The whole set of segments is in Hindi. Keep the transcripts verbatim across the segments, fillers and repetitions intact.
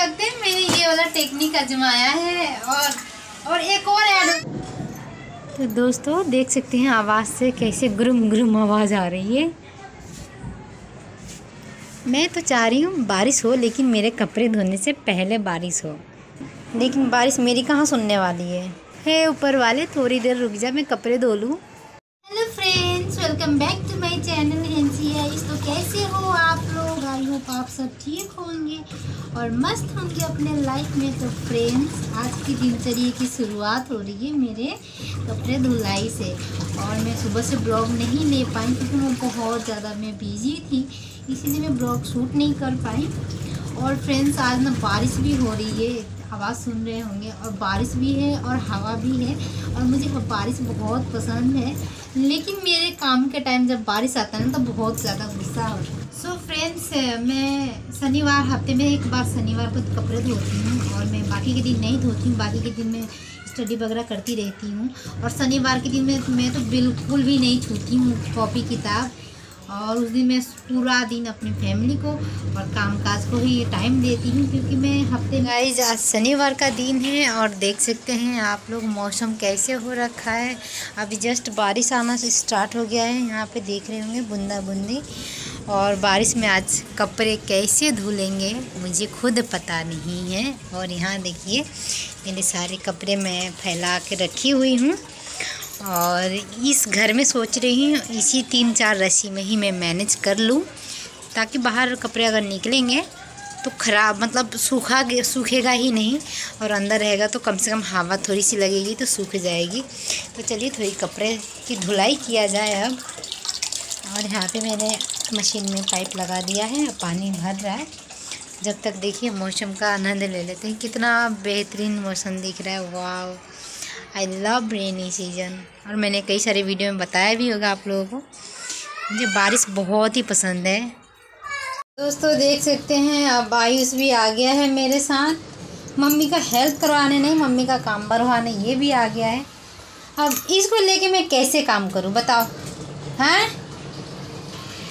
सकते हैं मैंने ये वाला टेक्निक आजमाया है और और एक और ऐड। तो दोस्तों देख सकते हैं आवाज़ से कैसे गुरुम गुरुम आवाज़ आ रही है। मैं तो चाह रही हूँ बारिश हो, लेकिन मेरे कपड़े धोने से पहले बारिश हो, लेकिन बारिश मेरी कहाँ सुनने वाली है। हे ऊपर वाले थोड़ी देर रुक जा, मैं कपड़े धो लूँ। Hello friends, welcome back to my channel NC ice. तो कैसे हो आप लोग? आई होप आप सब ठीक होंगे और मस्त होंगे अपने लाइफ में। तो फ्रेंड्स आज की दिनचर्या की शुरुआत हो रही है मेरे कपड़े धुलाई से, और मैं सुबह से ब्लॉग नहीं ले पाई क्योंकि मैं बहुत ज़्यादा मैं बिजी थी, इसीलिए मैं ब्लॉग शूट नहीं कर पाई। और फ्रेंड्स आज ना बारिश भी हो रही है, आवाज़ सुन रहे होंगे, और बारिश भी है और हवा भी है, और मुझे बारिश बहुत पसंद है। लेकिन मेरे काम के टाइम जब बारिश आता है ना तो बहुत ज़्यादा गुस्सा हो रहा है। सो फ्रेंड्स मैं शनिवार हफ्ते में एक बार शनिवार को तो कपड़े धोती हूँ, और मैं बाकी के दिन नहीं धोती हूँ। बाकी के दिन मैं स्टडी वगैरह करती रहती हूँ, और शनिवार के दिन में मैं तो बिल्कुल भी नहीं छूती हूँ कॉपी किताब, और उस दिन मैं पूरा दिन अपनी फैमिली को और कामकाज को ही टाइम देती हूँ क्योंकि मैं हफ्ते में। गाइस आज शनिवार का दिन है और देख सकते हैं आप लोग मौसम कैसे हो रखा है। अभी जस्ट बारिश आना स्टार्ट हो गया है, यहाँ पे देख रहे होंगे बूंदा बूंदी। और बारिश में आज कपड़े कैसे धुलेंगे मुझे खुद पता नहीं है। और यहाँ देखिए मेरे सारे कपड़े मैं फैला के रखी हुई हूँ, और इस घर में सोच रही हूँ इसी तीन चार रस्सी में ही मैं मैनेज कर लूँ, ताकि बाहर कपड़े अगर निकलेंगे तो ख़राब मतलब सूखा सूखेगा ही नहीं, और अंदर रहेगा तो कम से कम हवा थोड़ी सी लगेगी तो सूख जाएगी। तो चलिए थोड़ी कपड़े की धुलाई किया जाए अब। और यहाँ पे मैंने मशीन में पाइप लगा दिया है, पानी भर रहा है। जब तक देखिए मौसम का आनंद ले लेते हैं, कितना बेहतरीन मौसम दिख रहा है। वाह, आई लव रेनी सीजन। और मैंने कई सारे वीडियो में बताया भी होगा आप लोगों को, मुझे बारिश बहुत ही पसंद है। दोस्तों देख सकते हैं अब आयुष भी आ गया है मेरे साथ, मम्मी का हेल्प करवाने नहीं, मम्मी का काम बढ़वाने ये भी आ गया है। अब इसको लेके मैं कैसे काम करूं बताओ? हाँ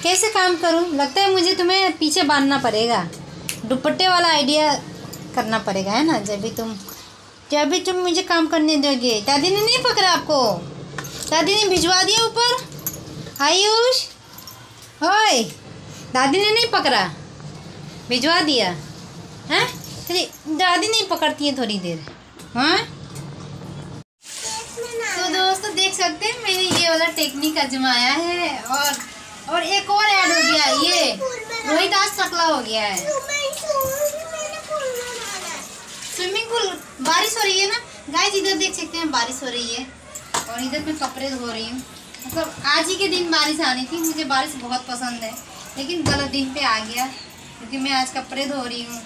कैसे काम करूं? लगता है मुझे तुम्हें पीछे बांधना पड़ेगा, दुपट्टे वाला आइडिया करना पड़ेगा, है ना? जब भी तुम जब भी तुम मुझे काम करने दोगे। दादी ने नहीं पकड़ा आपको, दादी ने भिजवा दिया ऊपर। आयुष ओए, दादी ने नहीं पकड़ा, भिजवा दिया हैं? चलिए दादी नहीं पकड़ती है थोड़ी देर। हाँ तो दोस्तों देख सकते हैं मैंने ये वाला टेक्निक आजमाया है, और और एक और ऐड हो गया। ये रोहित आज सकला हो गया है। स्विमिंग पूल बारिश हो रही है ना गाइस, इधर देख सकते हैं बारिश हो रही है, और इधर मैं कपड़े धो रही हूँ। मतलब आज ही के दिन बारिश आनी थी, मुझे बारिश बहुत पसंद है, लेकिन गलत दिन पे आ गया क्योंकि मैं आज कपड़े धो रही हूँ,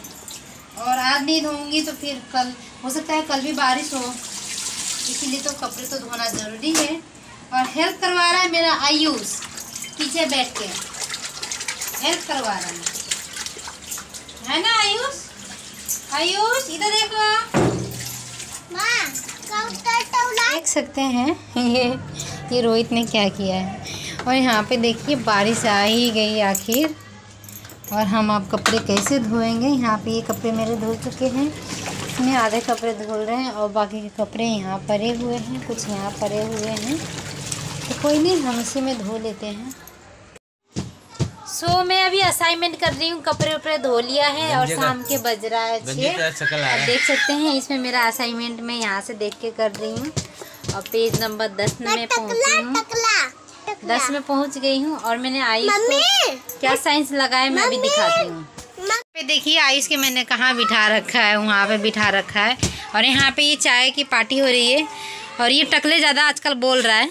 और आज नहीं धोऊंगी तो फिर कल हो सकता है कल भी बारिश हो, इसीलिए तो कपड़े तो धोना ज़रूरी है। और हेल्प करवा रहा है मेरा आयुष, पीछे बैठ के हेल्प करवा रहा है है ना आयुष? आयुष इधर देखो माँ, देख सकते हैं ये ये रोहित ने क्या किया है। और यहाँ पे देखिए बारिश आ ही गई आखिर, और हम आप कपड़े कैसे धोएंगे। यहाँ पे ये कपड़े मेरे धो चुके हैं, इसमें आधे कपड़े धुल रहे हैं और बाकी के कपड़े यहाँ पड़े हुए हैं, कुछ यहाँ पड़े हुए हैं, तो कोई नहीं हम इसी में धो लेते हैं। सो so, मैं अभी असाइनमेंट कर रही हूँ, कपड़े उपड़े धो लिया है और शाम के बज रहा है छः। आप देख सकते हैं इसमें मेरा असाइनमेंट मैं यहाँ से देख के कर रही हूँ, और पेज नंबर दस में पहुँची हूँ, दस में पहुँच गई हूँ। और मैंने आयुष को क्या साइंस लगाया मैं अभी दिखाती हूँ। पे देखिए आयुष के मैंने कहाँ बिठा रखा है, वहाँ पे बिठा रखा है। और यहाँ पे ये चाय की पार्टी हो रही है, और ये टकले ज़्यादा आजकल बोल रहा है।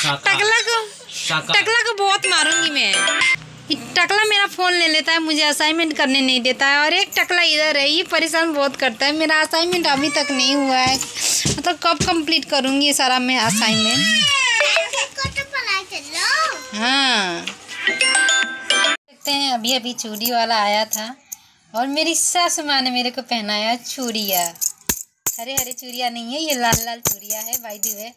टकला को टकला को बहुत मारूंगी मैं। टकला मेरा फ़ोन ले लेता है, मुझे असाइनमेंट करने नहीं देता है, और एक टकला इधर है, ये परेशान बहुत करता है। मेरा असाइनमेंट अभी तक नहीं हुआ है, मतलब कब कंप्लीट करूँगी ये सारा मैं असाइनमेंट। हाँ देखते हैं, अभी अभी चूड़ी वाला आया था, और मेरी सासू माँ ने मेरे को पहनाया चूड़िया। हरे हरे चूड़िया नहीं है, ये लाल लाल चूड़िया है भाई दी है।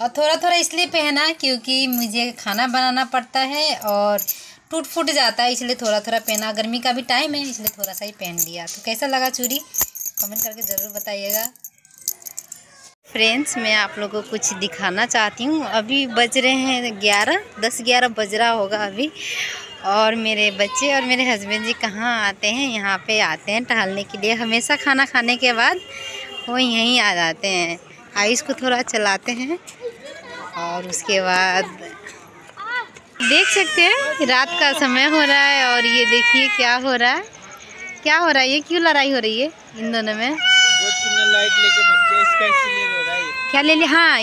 और थोड़ा थोड़ा इसलिए पहना क्योंकि मुझे खाना बनाना पड़ता है, और टूट फूट जाता है, इसलिए थोड़ा थोड़ा पहना। गर्मी का भी टाइम है इसलिए थोड़ा सा ही पहन लिया। तो कैसा लगा चूड़ी कमेंट करके ज़रूर बताइएगा। फ्रेंड्स, मैं आप लोगों को कुछ दिखाना चाहती हूँ। अभी बज रहे हैं ग्यारह, दस ग्यारह बज रहा होगा अभी। और मेरे बच्चे और मेरे हस्बैंड जी कहाँ आते हैं, यहाँ पे आते हैं टहलने के लिए। हमेशा खाना खाने के बाद वो यहीं आ जाते हैं। आयुष को थोड़ा चलाते हैं और उसके बाद देख सकते हैं रात का समय हो रहा है। और ये देखिए क्या हो रहा है, क्या हो रहा है, ये क्यों लड़ाई हो रही है इन दोनों में? लाइट लेके भाग गया, इसका इसलिए हो रहा है। क्या ले लिया? हाँ,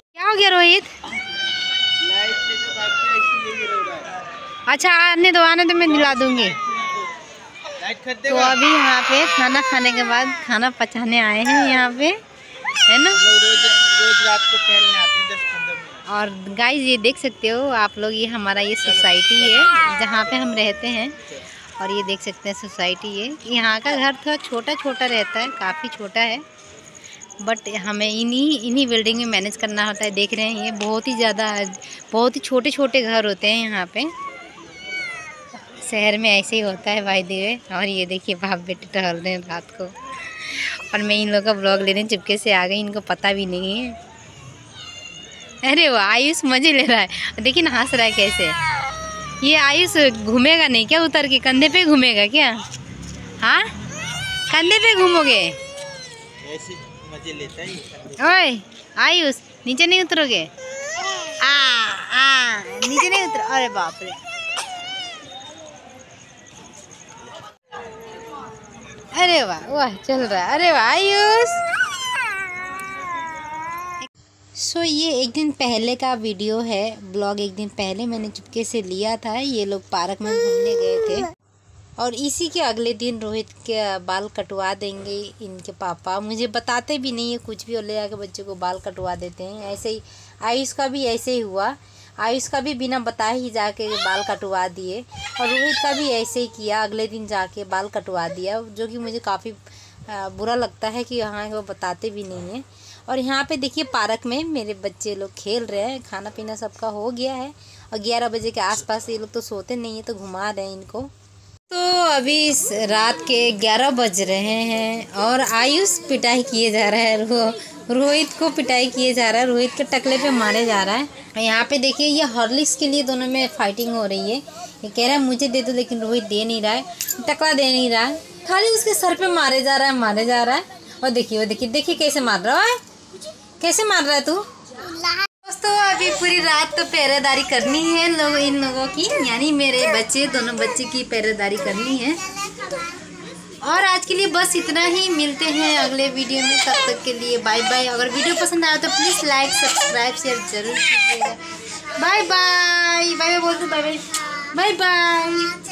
क्या हो गया रोहित? लाइट लेके भाग गया इसलिए हो रहा है। अच्छा आने दो, आने तो मैं दिला दूंगी। तो अभी यहाँ पे खाना खाने के बाद खाना पचाने आए हैं यहाँ पे, है ना? रोज रोज रात को टहलने आते हैं दस पंद्रह मिनट। और गाइस ये देख सकते हो आप लोग, ये हमारा ये सोसाइटी है जहाँ पे हम रहते हैं। और ये देख सकते हैं सोसाइटी है। यहाँ का घर थोड़ा छोटा छोटा रहता है, काफ़ी छोटा है, बट हमें इन्हीं इन्हीं बिल्डिंग में मैनेज करना होता है। देख रहे हैं ये बहुत ही ज़्यादा, बहुत ही छोटे छोटे घर होते हैं यहाँ पे। शहर में ऐसे ही होता है भाई देवे। और ये देखिए बाप बेटे टहल रहे हैं रात को। और मैं इन लोगों का ब्लॉग लेने चुपके से आ गई, इनको पता भी नहीं है। अरे वाह, आयुष मज़े ले रहा है, देखिए ना हंस रहा है कैसे। ये आयुष घूमेगा नहीं क्या? उतर के कंधे पे घूमेगा क्या? हाँ, कंधे पे घूमोगे? ऐसे मजे लेता है। ओए आयुष, नीचे नहीं उतरोगे? आ आ नीचे नहीं उतर। अरे बाप रे, अरे वाह वाह चल रहा है। अरे वाह आयुष। सो so, ये एक दिन पहले का वीडियो है, ब्लॉग एक दिन पहले मैंने चुपके से लिया था। ये लोग पार्क में घूमने गए थे और इसी के अगले दिन रोहित के बाल कटवा देंगे इनके पापा। मुझे बताते भी नहीं है कुछ भी, और ले आके बच्चों को बाल कटवा देते हैं। ऐसे ही आयुष का भी ऐसे ही हुआ। आयुष का भी बिना बताए ही जाके बाल कटवा दिए, और रोहित का भी ऐसे ही किया, अगले दिन जाके बाल कटवा दिया, जो कि मुझे काफ़ी बुरा लगता है कि यहाँ वो बताते भी नहीं है। और यहाँ पे देखिए पार्क में मेरे बच्चे लोग खेल रहे हैं। खाना पीना सबका हो गया है और ग्यारह बजे के आसपास ये लोग तो सोते नहीं है, तो घुमा रहे हैं इनको। तो अभी रात के ग्यारह बज रहे हैं और आयुष पिटाई किए जा रहा है, रो रोहित को पिटाई किए जा रहा है, रोहित के टकले पे मारे जा रहा है। यहाँ पे देखिए ये हॉर्लिक्स के लिए दोनों में फाइटिंग हो रही है। ये कह रहा है मुझे दे दो, लेकिन रोहित दे नहीं रहा है, टकला दे नहीं रहा है, खाली उसके सर पे मारे जा रहा है, मारे जा रहा है। और देखिए वो देखिए देखिए कैसे मार रहा है, कैसे मार रहा है तू। दोस्तों अभी पूरी रात तो पहरेदारी करनी है लोग इन लोगों की, यानी मेरे बच्चे, दोनों बच्चे की पहरेदारी करनी है। और आज के लिए बस इतना ही, मिलते हैं अगले वीडियो में, तब तक के लिए बाय बाय। अगर वीडियो पसंद आया तो प्लीज़ लाइक सब्सक्राइब शेयर जरूर कीजिएगा। बाय बाय, बाय बाय बोल दो, बाय बाय, बाय बाय।